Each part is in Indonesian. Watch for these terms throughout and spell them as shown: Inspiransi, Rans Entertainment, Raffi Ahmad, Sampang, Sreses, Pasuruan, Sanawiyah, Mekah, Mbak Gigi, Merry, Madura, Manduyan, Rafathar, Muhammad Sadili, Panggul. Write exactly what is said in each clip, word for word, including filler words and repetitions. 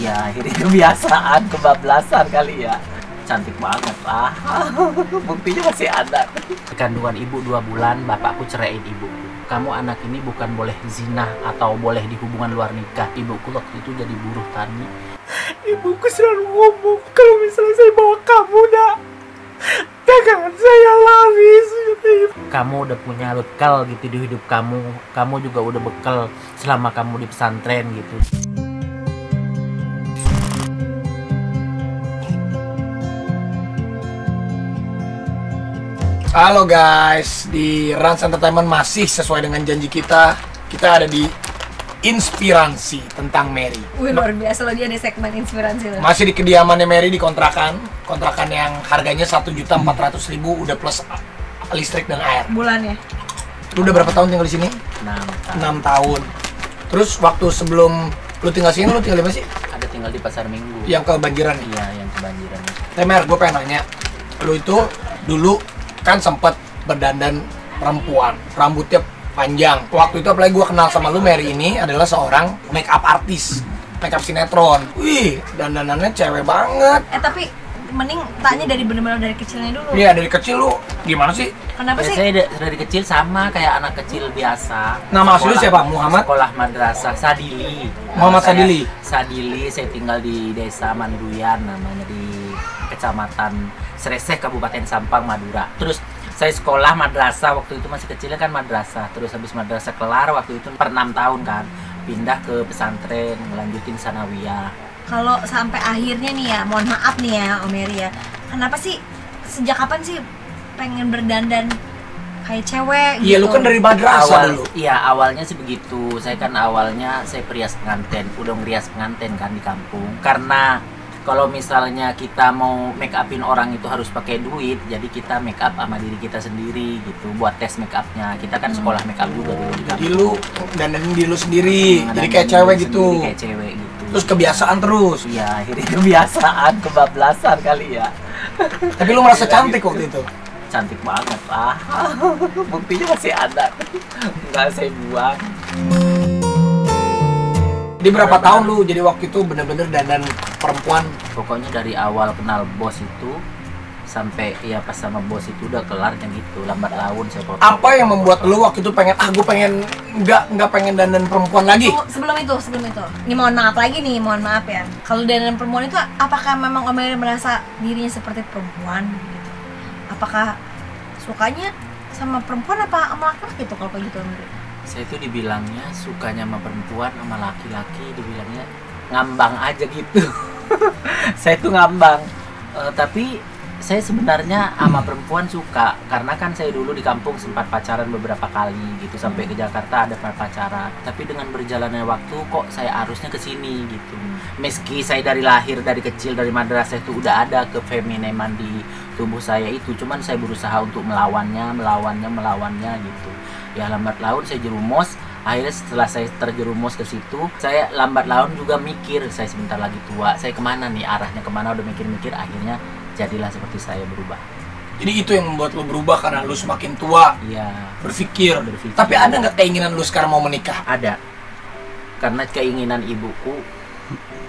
Ya, ini kebiasaan, kebablasan kali ya. Cantik banget lah. Buktinya masih ada. Kandungan ibu dua bulan, bapakku ceraiin ibuku. Kamu anak ini bukan boleh zina atau boleh di hubungan luar nikah. Ibuku waktu itu jadi buruh tani. Ibuku selalu ngomong, kalau misalnya saya bawa kamu, nak, jangan saya lari. Kamu udah punya bekal gitu di hidup kamu. Kamu juga udah bekal selama kamu di pesantren gitu. Halo guys, di Rans Entertainment masih sesuai dengan janji kita. Kita ada di Inspiransi tentang Merry. Wih, luar biasa loh dia di segmen Inspiransi. Masih di kediamannya Merry di kontrakan. Kontrakan yang harganya satu juta empat ratus ribu udah plus listrik dan air. Bulannya? Lu udah berapa tahun tinggal di sini? enam tahun. enam tahun. Terus waktu sebelum lu tinggal sini, lu tinggal di mana sih? Ada tinggal di Pasar Minggu. Yang kebanjiran? Iya, yang kebanjiran. Temer, gue pengen nanya. Lu itu dulu kan sempat berdandan perempuan, rambutnya panjang. Waktu itu apalagi gue kenal sama lu, Merry ini adalah seorang make up artis, make up sinetron. Wih, dandanannya cewek banget. Eh tapi mending tanya dari bener-bener dari kecilnya dulu. Iya, dari kecil lu gimana sih? Kenapa sih? Saya dari kecil sama kayak anak kecil biasa. Nama asli lu siapa? Muhammad? Sekolah madrasah Sadili. Muhammad Sadili. Sadili, saya tinggal di desa Manduyan namanya, di Kecamatan Sreses, Kabupaten Sampang, Madura. Terus saya sekolah madrasah, waktu itu masih kecilnya kan madrasah. Terus habis madrasah kelar waktu itu per enam tahun kan, pindah ke pesantren, ngelanjutin sanawiyah. Kalau sampai akhirnya nih ya, mohon maaf nih ya Om Merry ya, kenapa sih, sejak kapan sih pengen berdandan kayak cewek gitu? Iya, lu kan dari madrasah dulu. Iya, awalnya sih begitu. Saya kan awalnya saya perias pengantin, udah ngerias pengantin kan di kampung. Karena kalau misalnya kita mau make upin orang itu harus pakai duit, jadi kita make up sama diri kita sendiri gitu, buat tes make upnya. Kita kan sekolah make up juga dulu di kampung. Jadi lu dandanin diri lu sendiri, jadi kayak cewek gitu. Kayak cewek gitu. Terus kebiasaan terus? Iya, akhirnya kebiasaan, kebablasan kali ya. Tapi lu merasa cantik waktu itu? Cantik banget lah. Buktinya masih ada. Nggak saya buang. Di berapa tahun lu jadi waktu itu bener-bener dandan perempuan? Pokoknya dari awal kenal bos itu sampai ya pas sama bos itu udah kelar yang gitu, lambat laun saya. Apa yang membuat lu waktu itu pengen, ah gue pengen nggak nggak pengen dandan perempuan lagi? Sebelum itu, sebelum itu, ini mohon maaf lagi nih, mohon maaf ya. Kalau dandan perempuan itu, apakah memang Om Merry merasa dirinya seperti perempuan gitu? Apakah sukanya sama perempuan apa sama laki-laki gitu? Kalau kayak gitu Om Merry? Saya itu dibilangnya sukanya sama perempuan sama laki-laki, dibilangnya ngambang aja gitu. Saya itu ngambang, uh, tapi saya sebenarnya sama perempuan suka, karena kan saya dulu di kampung sempat pacaran beberapa kali gitu, sampai ke Jakarta ada pacaran. Tapi dengan berjalannya waktu kok saya arusnya ke sini gitu. Meski saya dari lahir, dari kecil, dari madrasah itu udah ada kefemininan di tubuh saya itu, cuman saya berusaha untuk melawannya, melawannya, melawannya gitu. Ya lambat laun saya jerumus. Akhirnya setelah saya terjerumus ke situ, saya lambat laun juga mikir, saya sebentar lagi tua, saya kemana nih, arahnya kemana, udah mikir-mikir. Akhirnya jadilah seperti saya, berubah. Jadi itu yang membuat lo berubah karena lo semakin tua. Iya. Berpikir. Berpikir. Tapi ada nggak keinginan lo sekarang mau menikah? Ada. Karena keinginan ibuku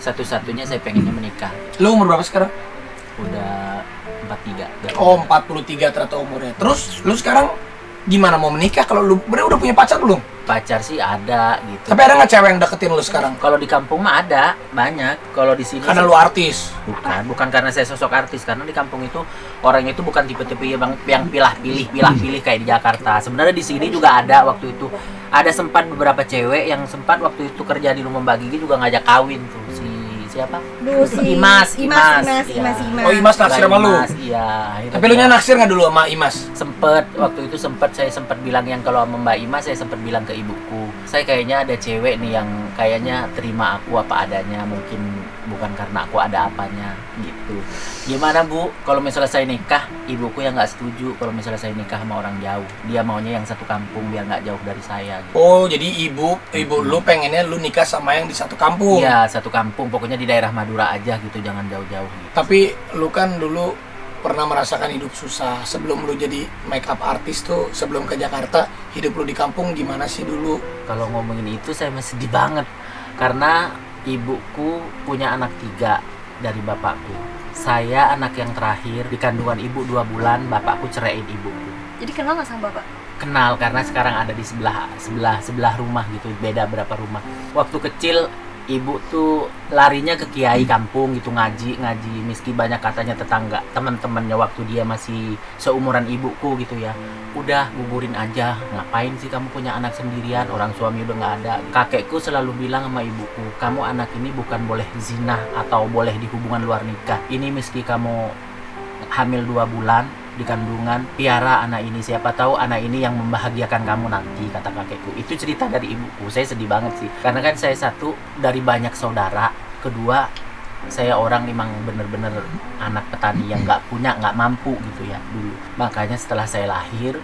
satu-satunya saya pengennya menikah. Lo umur berapa sekarang? Udah empat puluh tiga. Oh, empat puluh tiga ternyata umurnya. Terus lo sekarang gimana mau menikah? Kalau lo udah punya pacar belum? Pacar sih ada gitu. Tapi ada nggak cewek yang deketin lu sekarang? Kalau di kampung mah ada banyak. Kalau di sini karena saya... lu artis. Bukan, bukan karena saya sosok artis. Karena di kampung itu orang itu bukan tipe-tipe yang yang pilah-pilih, pilah-pilih kayak di Jakarta. Sebenarnya di sini juga ada waktu itu. Ada sempat beberapa cewek yang sempat waktu itu kerja di rumah Mbak Gigi juga ngajak kawin tuh si siapa? Duh, si Imas, Imas, Imas, Imas, ya. Imas, Imas. Oh, Imas naksir sama lu? Iya. Tapi lu nya naksir nggak dulu sama Imas? Sempet, waktu itu sempet, saya sempet bilang yang kalau sama Mbak Imas, saya sempet bilang ke ibuku, saya kayaknya ada cewek nih yang kayaknya terima aku apa adanya, mungkin bukan karena aku ada apanya gitu. Gimana Bu, kalau misalnya saya nikah? Ibuku yang nggak setuju kalau misalnya saya nikah sama orang jauh. Dia maunya yang satu kampung biar nggak jauh dari saya. Gitu. Oh, jadi ibu, ibu hmm. lu pengennya lu nikah sama yang di satu kampung? Iya, satu kampung. Pokoknya di daerah Madura aja gitu, jangan jauh-jauh gitu. Tapi lu kan dulu pernah merasakan hidup susah sebelum lu jadi make up artis tuh, sebelum ke Jakarta, hidup lu di kampung gimana sih dulu? Kalau ngomongin itu saya masih sedih banget karena Ibuku punya anak tiga dari bapakku. Saya anak yang terakhir, di kandungan ibu dua bulan, bapakku ceraiin ibuku. Jadi kenal nggak sama bapak? Kenal, karena sekarang ada di sebelah sebelah sebelah rumah gitu, beda berapa rumah. Waktu kecil ibu tuh larinya ke kiai kampung gitu, ngaji ngaji meski banyak katanya tetangga teman-temannya waktu dia masih seumuran ibuku gitu ya. Udah gugurin aja, ngapain sih kamu punya anak sendirian, orang suami udah nggak ada. Kakekku selalu bilang sama ibuku, kamu anak ini bukan boleh zina atau boleh di hubungan luar nikah. Ini meski kamu hamil dua bulan di kandungan, piara anak ini, siapa tahu anak ini yang membahagiakan kamu nanti, kata kakekku. Itu cerita dari ibuku. Saya sedih banget sih, karena kan saya satu dari banyak saudara. Kedua, saya orang memang bener-bener anak petani yang nggak punya, nggak mampu gitu ya dulu. Makanya setelah saya lahir,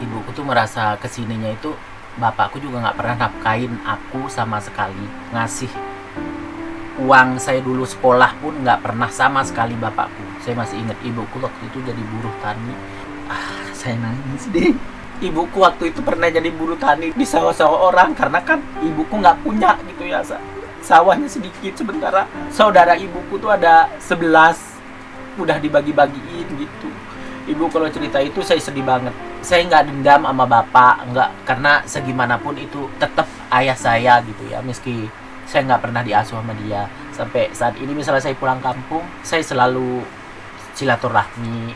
ibuku tuh merasa kesininya itu bapakku juga nggak pernah nafkain aku sama sekali, ngasih uang saya dulu sekolah pun nggak pernah sama sekali bapakku. Saya masih ingat ibuku waktu itu jadi buruh tani. Ah, saya nangis deh. Ibuku waktu itu pernah jadi buruh tani di sawah-sawah orang, karena kan ibuku nggak punya gitu ya, sawahnya sedikit. Sementara saudara ibuku tuh ada sebelas, udah dibagi-bagiin gitu. Ibu kalau cerita itu saya sedih banget. Saya nggak dendam sama bapak, nggak, karena segimanapun itu tetap ayah saya gitu ya, meski saya nggak pernah diasuh sama dia. Sampai saat ini misalnya saya pulang kampung, saya selalu silaturahmi.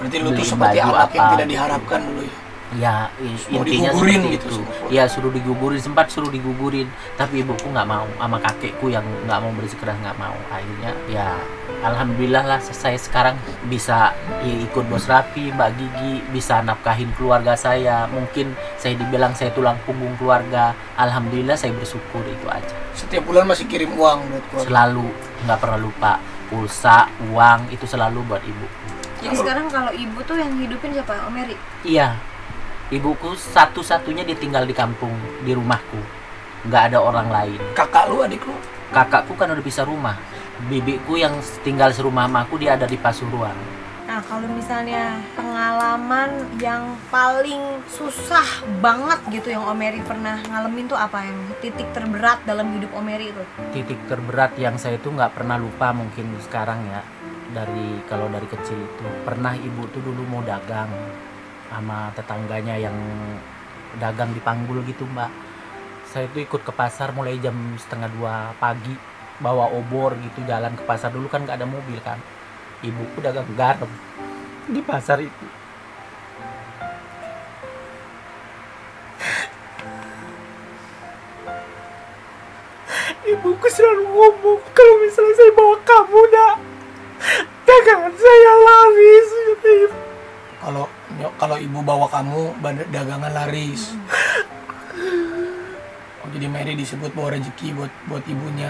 Berarti lu tuh seperti anak apa, yang tidak diharapkan dulu ya? Ya, suruh intinya digugurin gitu itu. Ya, suruh digugurin, sempat suruh digugurin. Tapi ibuku nggak mau, sama kakekku yang nggak mau bersikeras, nggak mau. Akhirnya ya alhamdulillah lah saya sekarang bisa ikut Bos Raffi, Mbak Gigi, bisa nafkahin keluarga saya. Mungkin saya dibilang saya tulang punggung keluarga. Alhamdulillah saya bersyukur, itu aja. Setiap bulan masih kirim uang buat keluarga? Selalu, nggak pernah lupa. Pulsa, uang, itu selalu buat ibu. Jadi sekarang kalau ibu tuh yang hidupin siapa? Om Merry? Iya. Ibuku satu-satunya ditinggal di kampung, di rumahku. Nggak ada orang lain. Kakak lu, adik lu? Kakakku kan udah bisa rumah. Bibiku yang tinggal serumah sama aku, dia ada di Pasuruan. Nah, kalau misalnya pengalaman yang paling susah banget gitu yang Om Merry pernah ngalamin tuh apa, yang titik terberat dalam hidup Om Merry itu? Titik terberat yang saya tuh nggak pernah lupa mungkin sekarang ya. Dari kalau dari kecil itu pernah ibu tuh dulu mau dagang sama tetangganya yang dagang di Panggul gitu, Mbak. Saya itu ikut ke pasar mulai jam setengah dua pagi, bawa obor gitu, jalan ke pasar. Dulu kan gak ada mobil kan, ibuku dagang garam di pasar itu. Ibuku selalu ngomong, kalau misalnya saya bawa kamu, nak, dagangan saya laris gitu. Kalau kalau ibu bawa kamu, dagangan laris. Oh, jadi Merry disebut bawa rezeki buat buat ibunya.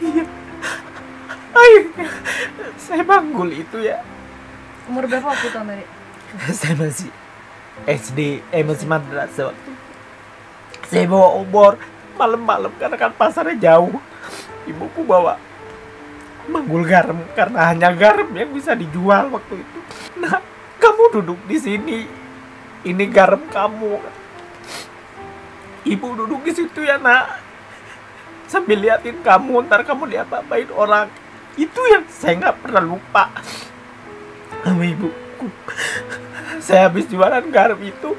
Iya. Akhirnya saya Panggul itu ya. Umur berapa waktu itu, Merry? Saya masih S D, eh masih madrasah waktu. Saya bawa obor malam-malam karena kan pasarnya jauh. Ibuku bawa Panggul garam karena hanya garam yang bisa dijual waktu itu. Nah, kamu duduk di sini, ini garam kamu. Ibu duduk di situ ya, nak, sambil liatin kamu, ntar kamu diapa-apain orang. Itu yang saya nggak pernah lupa sama ibuku. Saya habis jualan garam itu,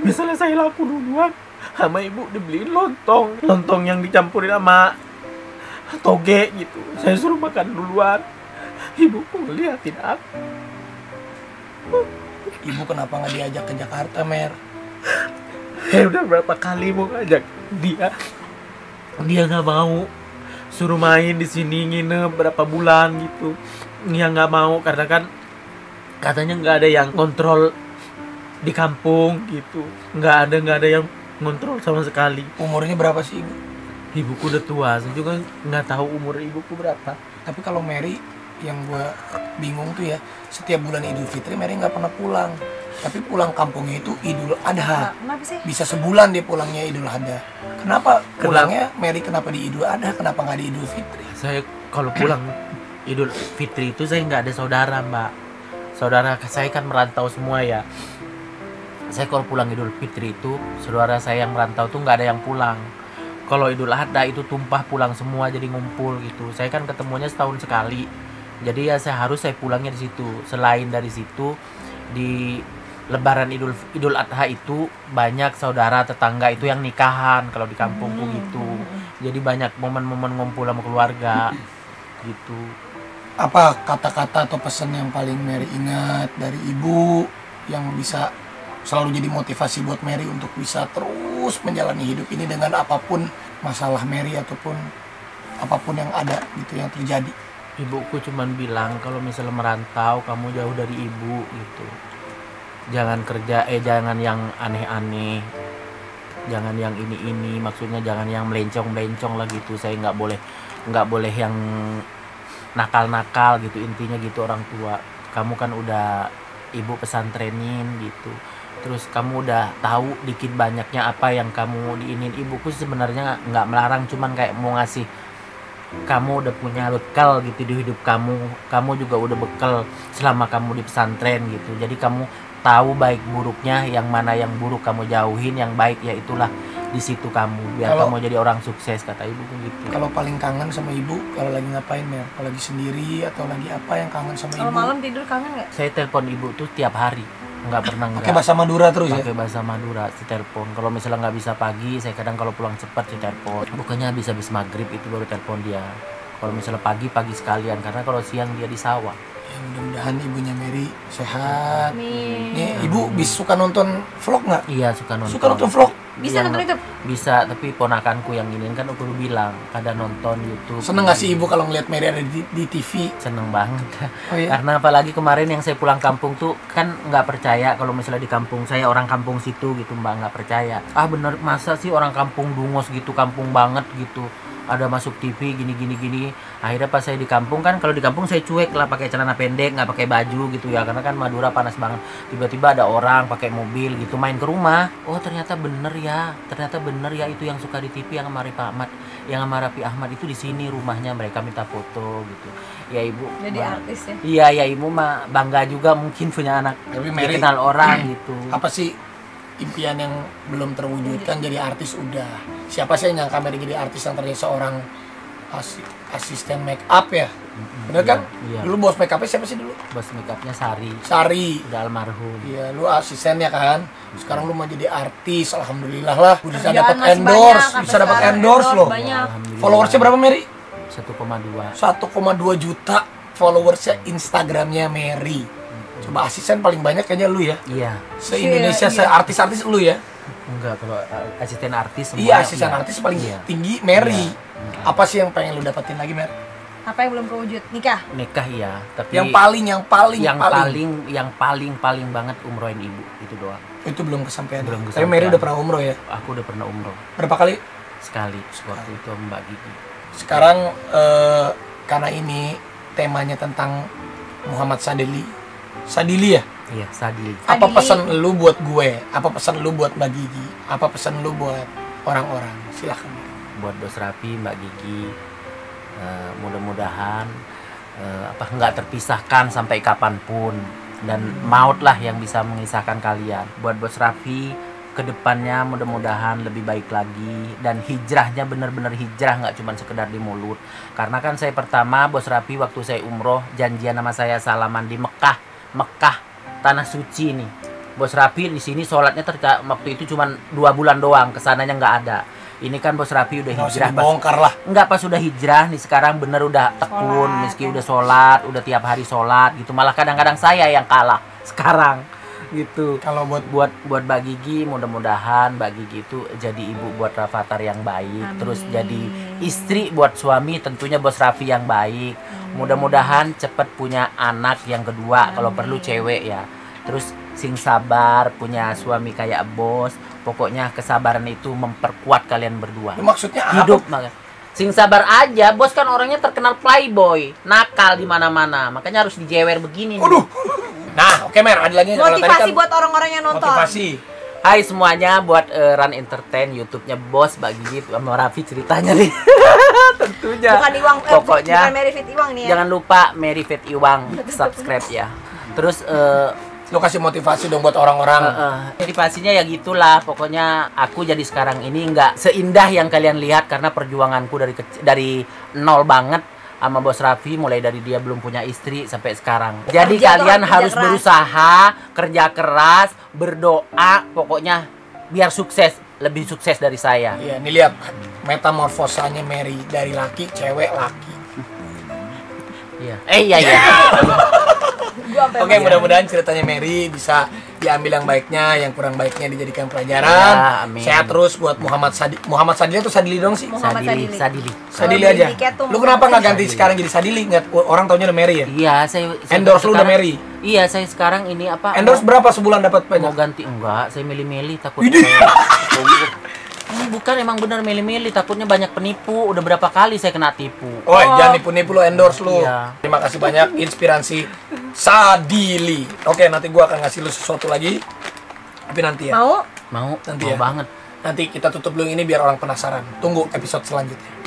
misalnya saya laku duluan, sama ibu dibeliin lontong, lontong yang dicampurin sama toge gitu. Saya suruh makan duluan, ibuku ngeliatin aku. Ibu kenapa nggak diajak ke Jakarta, Mer? Eh, udah berapa kali mau ngajak dia, dia nggak mau. Suruh main di sini, nginep berapa bulan gitu, dia nggak mau karena kan katanya nggak ada yang kontrol di kampung gitu, nggak ada nggak ada yang kontrol sama sekali. Umurnya berapa sih ibu? Ibuku udah tua, saya juga nggak tahu umur ibuku berapa. Tapi kalau Merry yang gue bingung tuh ya, setiap bulan Idul Fitri Merry nggak pernah pulang. Tapi pulang kampungnya itu Idul Adha. Kenapa sih? Bisa sebulan dia pulangnya Idul Adha. Kenapa pulangnya Merry kenapa di Idul Adha, kenapa nggak di Idul Fitri? Saya kalau pulang Idul Fitri itu saya nggak ada saudara, Mbak. Saudara saya kan merantau semua ya. Saya kalau pulang Idul Fitri itu saudara saya yang merantau tuh nggak ada yang pulang. kalau Idul Adha itu tumpah pulang semua, jadi ngumpul gitu. Saya kan ketemunya setahun sekali, jadi ya saya harus saya pulangnya di situ. Selain dari situ, di Lebaran Idul Idul Adha itu banyak saudara tetangga itu yang nikahan kalau di kampungku gitu. Jadi banyak momen-momen ngumpul sama keluarga gitu. Apa kata-kata atau pesan yang paling Merry ingat dari ibu yang bisa selalu jadi motivasi buat Merry untuk bisa terus menjalani hidup ini dengan apapun masalah Merry ataupun apapun yang ada gitu yang terjadi? Ibuku cuman bilang kalau misalnya merantau kamu jauh dari ibu gitu. Jangan kerja, eh jangan yang aneh-aneh. Jangan yang ini-ini, maksudnya jangan yang melencong-melencong lah gitu. Saya nggak boleh nggak boleh yang nakal-nakal gitu, intinya gitu orang tua. Kamu kan udah ibu pesantrenin gitu, terus kamu udah tahu dikit banyaknya apa yang kamu diinin. Ibuku sebenarnya nggak melarang, cuman kayak mau ngasih kamu udah punya bekal gitu di hidup kamu, kamu juga udah bekal selama kamu di pesantren gitu. Jadi kamu tahu baik buruknya, yang mana yang buruk kamu jauhin, yang baik ya itulah di situ kamu, biar kalau, kamu jadi orang sukses, kata ibu gitu. Kalau paling kangen sama ibu kalau lagi ngapain ya? Kalau lagi sendiri atau lagi apa yang kangen sama ibu? Kalau malam tidur kangen nggak? Saya telepon ibu tuh tiap hari, nggak pernah nggak. Pakai bahasa Madura terus ya? Pakai bahasa Madura, si telepon. Kalau misalnya nggak bisa pagi, saya kadang kalau pulang cepat si telepon. Bukannya habis habis maghrib itu baru telepon dia. Kalau misalnya pagi pagi sekalian, karena kalau siang dia di sawah. Ya, mudah-mudahan ibunya Merry sehat. Nih, ibu bisa suka nonton vlog nggak? Iya, suka nonton. Suka nonton vlog? Bisa nonton YouTube? Bisa, tapi ponakanku yang ini kan aku bilang kadang nonton YouTube. Seneng nggak sih ibu kalau ngeliat Merry ada di, di T V? Seneng banget. Oh, iya? Karena apalagi kemarin yang saya pulang kampung tuh kan nggak percaya kalau misalnya di kampung saya orang kampung situ gitu mbak, nggak percaya. Ah bener, masa sih orang kampung Dungos gitu, kampung banget gitu ada masuk T V gini gini gini. Akhirnya pas saya di kampung kan, kalau di kampung saya cuek lah, pakai celana pendek, nggak pakai baju gitu ya, karena kan Madura panas banget. Tiba-tiba ada orang pakai mobil gitu main ke rumah. Oh ternyata bener ya, ternyata bener ya itu yang suka di T V, yang sama Raffi Ahmad, yang sama Raffi Ahmad itu di sini rumahnya, mereka minta foto gitu. Ya ibu jadi artis ya. Iya ya ibu mah bangga juga mungkin punya anak tapi Merry dikenal orang gitu. Apa sih impian yang belum terwujudkan? Jadi artis udah. Siapa sih yang nyangka Merry jadi artis yang ternyata seorang as asisten make up ya? Bener kan? Iya, iya. Dulu bos make upnya siapa sih dulu? Bos make upnya Sari. Sari. Udah almarhum. Iya, lu asistennya kan. Sekarang lu mau jadi artis, alhamdulillah lah. Lu bisa dapat endorse, banyak, bisa dapat endorse, endorse loh. Followersnya berapa Merry? satu koma dua. satu koma dua juta followersnya Instagramnya Merry. Coba asisten paling banyak kayaknya lu ya? Iya. Se-Indonesia, se-artis-artis lu ya? Enggak, kalau asisten artis semua. Iya, asisten artis paling tinggi Merry. Apa sih yang pengen lu dapetin lagi, Merry? Apa yang belum kewujud? Nikah? Nikah iya, tapi yang paling yang paling yang paling yang paling paling banget umrohin ibu, itu doang. Itu belum kesampaian. Belum kesampaian. Tapi Merry udah pernah umroh ya? Aku udah pernah umroh. Berapa kali? Sekali, waktu itu Mbak Gigi. Sekarang karena ini temanya tentang Muhammad Sadili. Sadili ya? Iya, Sadili. Apa pesan lu buat gue? Apa pesan lu buat Mbak Gigi? Apa pesan lu buat orang-orang? Silahkan. Buat Bos Raffi, Mbak Gigi, uh, mudah-mudahan uh, apa nggak terpisahkan sampai kapanpun. Dan maut lah yang bisa mengisahkan kalian. Buat Bos Raffi, kedepannya mudah-mudahan lebih baik lagi, dan hijrahnya bener-bener hijrah, nggak cuma sekedar di mulut. Karena kan saya pertama Bos Raffi waktu saya umroh janjian sama saya salaman di Mekah. Mekah, tanah suci nih. Bos Raffi di sini sholatnya terca waktu itu cuma dua bulan doang, kesananya nggak ada. Ini kan Bos Raffi udah hijrah. Bongkar lah. Nggak, pas udah hijrah nih sekarang bener udah tekun, meski udah sholat, udah tiap hari sholat gitu. Malah kadang-kadang saya yang kalah sekarang gitu. Kalau buat buat buat Mbak Gigi, mudah-mudahan Mbak Gigi itu jadi ibu buat Rafathar yang baik. Amin. Terus jadi istri buat suami tentunya Bos Raffi yang baik. Mudah-mudahan cepat punya anak yang kedua, kalau perlu cewek ya. Terus sing sabar, punya suami kayak bos. Pokoknya kesabaran itu memperkuat kalian berdua. Maksudnya hidup apa? Sing sabar aja, bos kan orangnya terkenal playboy, nakal di mana-mana. Makanya harus dijewer begini. Aduh. Nah, oke Mer, ada lagi motivasi kan buat orang-orang yang nonton. Motivasi. Hai semuanya, buat uh, Rans Entertainment, YouTube-nya Bos, Mbak Gigi, sama Raffi ceritanya nih. Tentunya. Bukan Iwang, eh, pokoknya bukan Merry Fit Iwang nih ya. Jangan lupa Merry Fit Iwang subscribe ya. Terus uh, Lo kasih motivasi dong buat orang-orang. Uh, uh. Motivasinya ya gitulah, pokoknya aku jadi sekarang ini nggak seindah yang kalian lihat karena perjuanganku dari dari nol banget sama Bos Raffi, mulai dari dia belum punya istri sampai sekarang. Jadi kerja kalian kerja harus keras. berusaha, kerja keras, berdoa, pokoknya biar sukses, lebih sukses dari saya. Iya, nih lihat metamorfosanya Merry dari laki, cewek, laki. Iya. Eh iya iya. Oke, okay, mudah-mudahan ceritanya Merry bisa diambil yang baiknya, yang kurang baiknya dijadikan pelajaran. Ya, sehat terus buat Muhammad Sadili. Muhammad Sadili atau Sadili dong sih? Muhammad Sadili. Sadili, Sadili. Sadili aja. Lu kenapa nggak ganti Sadili sekarang jadi Sadili? Nggak, orang taunya udah Merry ya? Iya, saya, saya endorse lu udah Merry. Iya, saya sekarang ini apa? Endorse mau, berapa sebulan dapat banyak? Mau ganti enggak? Saya milih-milih takut. Hmm, bukan, emang bener milih-milih, takutnya banyak penipu. Udah berapa kali saya kena tipu. Oh, oh. Jangan nipu-nipu lo, endorse lo. Iya. Terima kasih banyak inspirasi Sadili. Oke, nanti gua akan ngasih lo sesuatu lagi. Tapi nanti ya. Mau? Mau, nanti mau ya. banget. Nanti kita tutup dulu ini biar orang penasaran. Tunggu episode selanjutnya.